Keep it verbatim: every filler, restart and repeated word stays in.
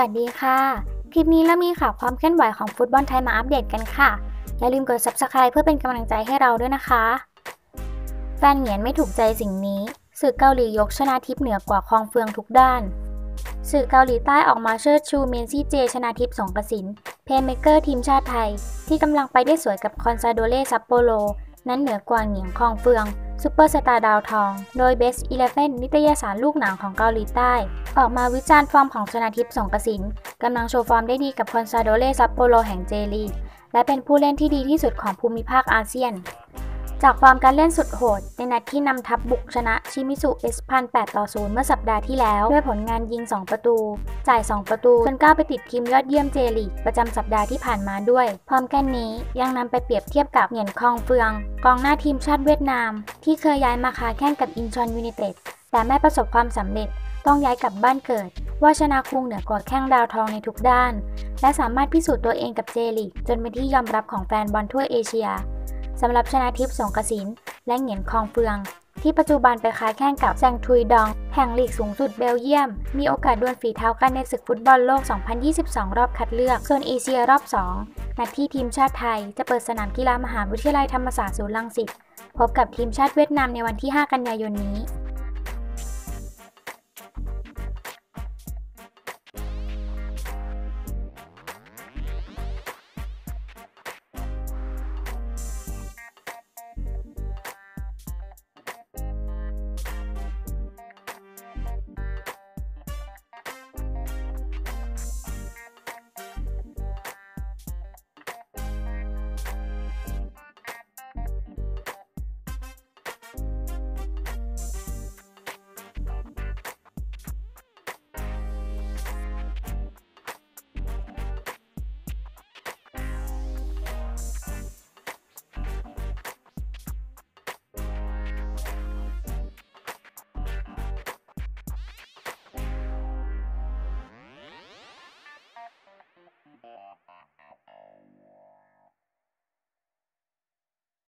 สวัสดีค่ะคลิปนี้เรามีข่าวความเคลื่อนไหวของฟุตบอลไทยมาอัปเดตกันค่ะอย่าลืมกด ซับสไครบ์ เพื่อเป็นกำลังใจให้เราด้วยนะคะแฟนเหงียนไม่ถูกใจสิ่งนี้สื่อเกาหลียกชนะทิพย์เหนือกว่าคองเฟืองทุกด้านสื่อเกาหลีใต้ออกมาเชิดชูเมนซี่เจชนะทิพย์สงกสินเพลย์เมกเกอร์ทีมชาติไทยที่กำลังไปได้สวยกับคอนซาโดเล่ซัปโปโรนั้นเหนือกว่าเหงียนคองเฟืองซูเปอร์สตาร์ดาวทองโดย เบสต์ อีเลฟเว่น นิตยสารลูกหนังของเกาหลีใต้ออกมาวิจารณ์ฟอร์มของชนะทิพย์สงกสินกำลังโชว์ฟอร์มได้ดีกับคอนซาโดเล่ซัปโปโรแห่งเจลีกและเป็นผู้เล่นที่ดีที่สุดของภูมิภาคอาเซียนจากฟอร์มการเล่นสุดโหดในนัดที่นำทัพบุกชนะชิมิซุเอสพันแปดต่อศูนย์เมื่อสัปดาห์ที่แล้วด้วยผลงานยิงสองประตูจ่ายสองประตูจนก้าวไปติดทีมยอดเยี่ยมเจลีกประจำสัปดาห์ที่ผ่านมาด้วยพร้อมกันนี้ยังนำไปเปรียบเทียบกับเหงียนคองเฟืองกองหน้าทีมชาติเวียดนามที่เคยย้ายมาค้าแข่งกับอินชอนยูไนเต็ดแต่ไม่ประสบความสำเร็จต้องย้ายกลับบ้านเกิดว่าชนะคุงเหนือกว่าแข้งดาวทองในทุกด้านและสามารถพิสูจน์ตัวเองกับเจลีกจนเป็นที่ยอมรับของแฟนบอลทั่วเอเชียสำหรับชนะทิพย์สงกสินและเหงียนคองเฟืองที่ปัจจุบันไปค้าแข่งกับแซงทุยดองแห่งลีกสูงสุดเบลเยียมมีโอกาสดวลฝีเท้ากันในศึกฟุตบอลโลกสองพันยี่สิบสองรอบคัดเลือกโซนเอเชียรอบสองนัดที่ทีมชาติไทยจะเปิดสนามกีฬามหาวิทยาลัยธรรมศาสตร์ศูนย์รังสิตพบกับทีมชาติเวียดนามในวันที่ห้ากันยายนนี้